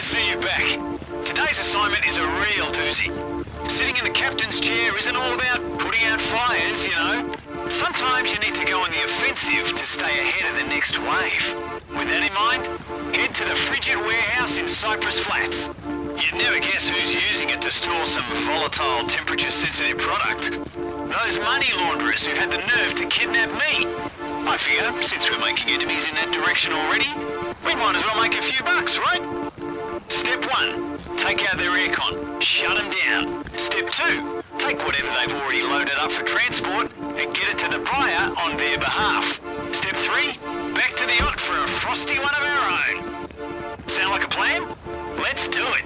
to see you back. Today's assignment is a real doozy. Sitting in the captain's chair isn't all about putting out fires, you know. Sometimes you need to go on the offensive to stay ahead of the next wave. With that in mind, head to the Frigid Warehouse in Cypress Flats. You'd never guess who's using it to store some volatile, temperature-sensitive product. Those money launderers who had the nerve to kidnap me. I figure, since we're making enemies in that direction already, we might as well make a few bucks, right? Step 1. Take out their aircon. Shut them down. Step 2. Take whatever they've already loaded up for transport and get it to the buyer on their behalf. Step 3. Back to the yacht for a frosty one of our own. Sound like a plan? Let's do it.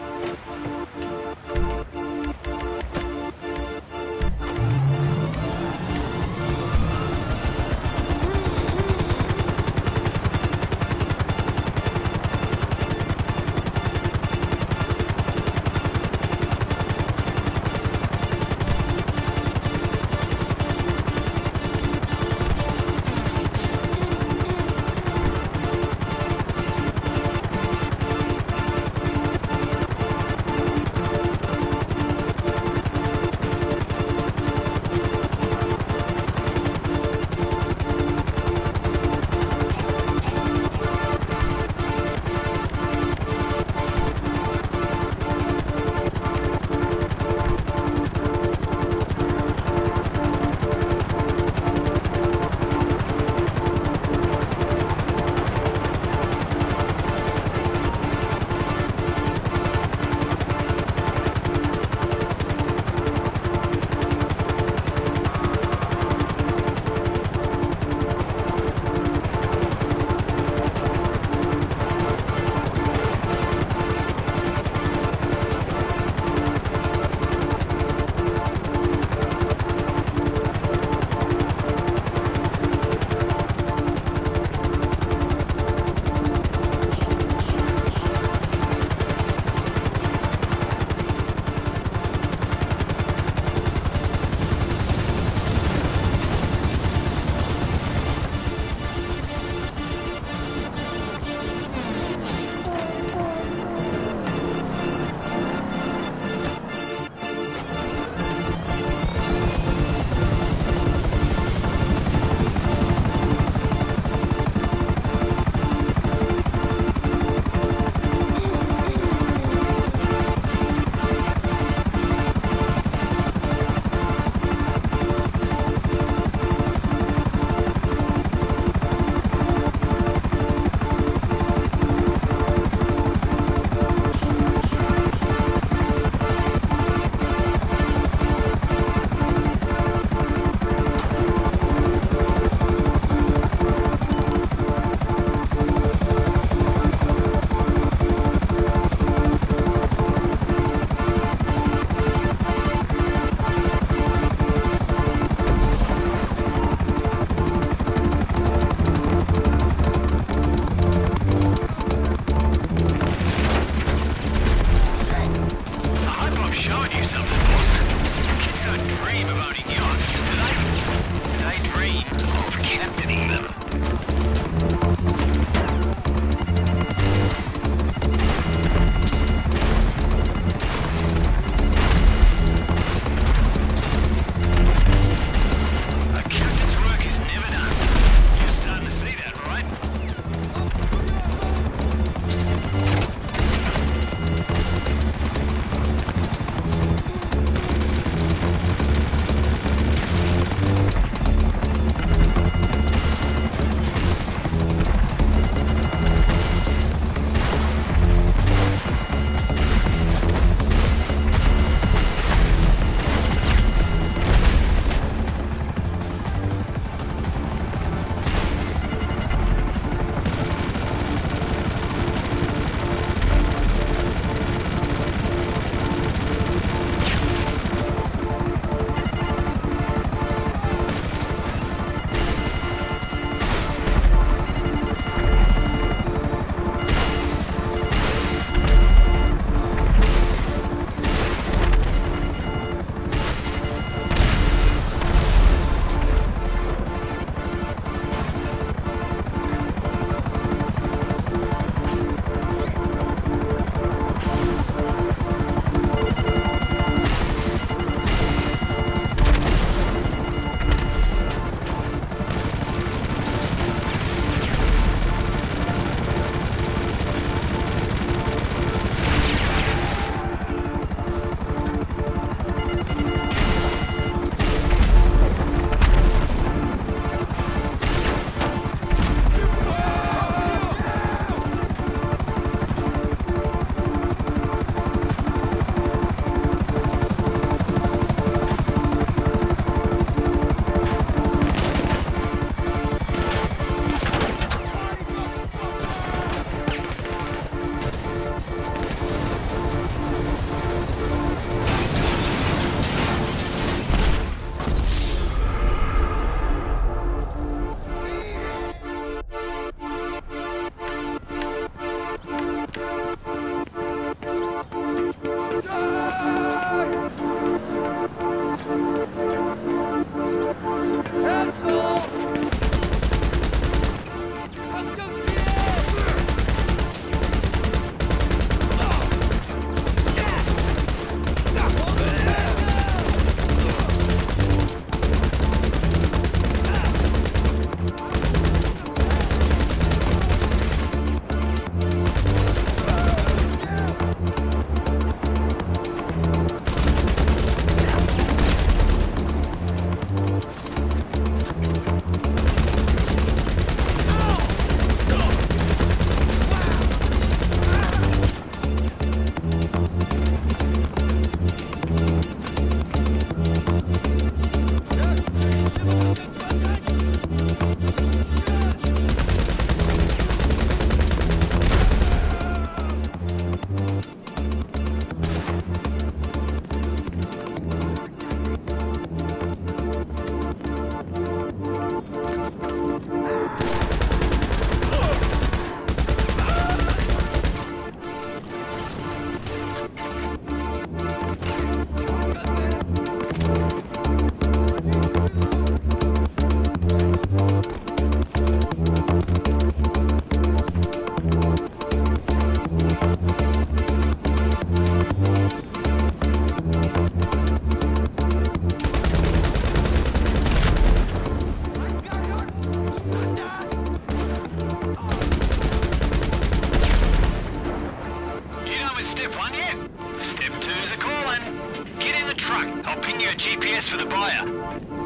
ping your GPS for the buyer.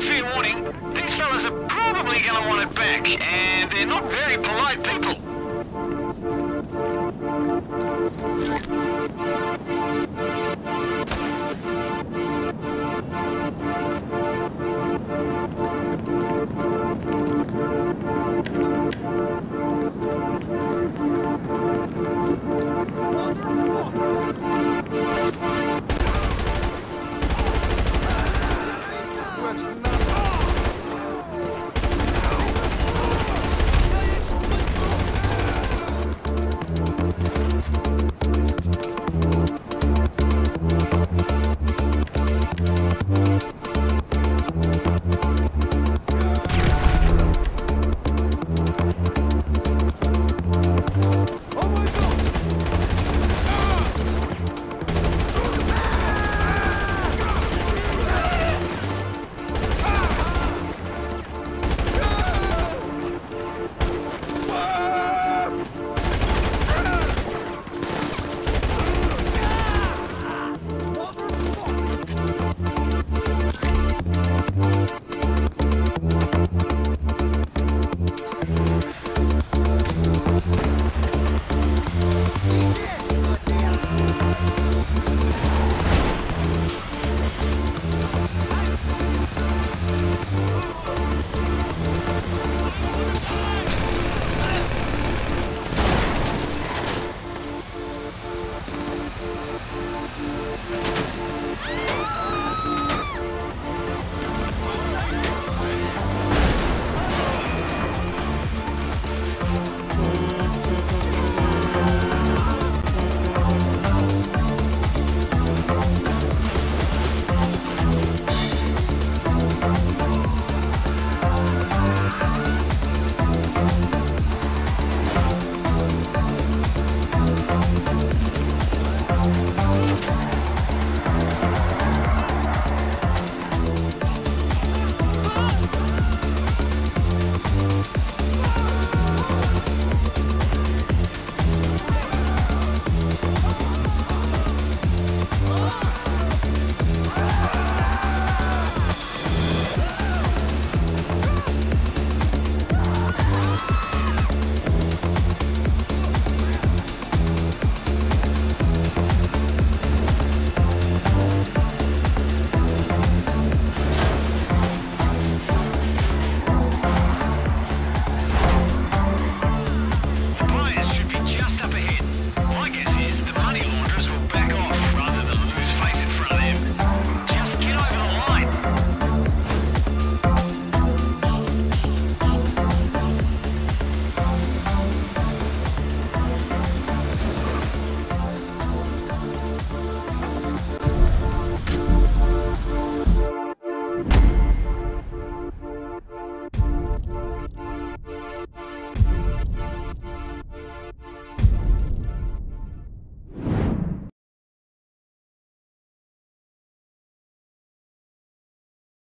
Fair warning, these fellas are probably going to want it back, and they're not very polite people.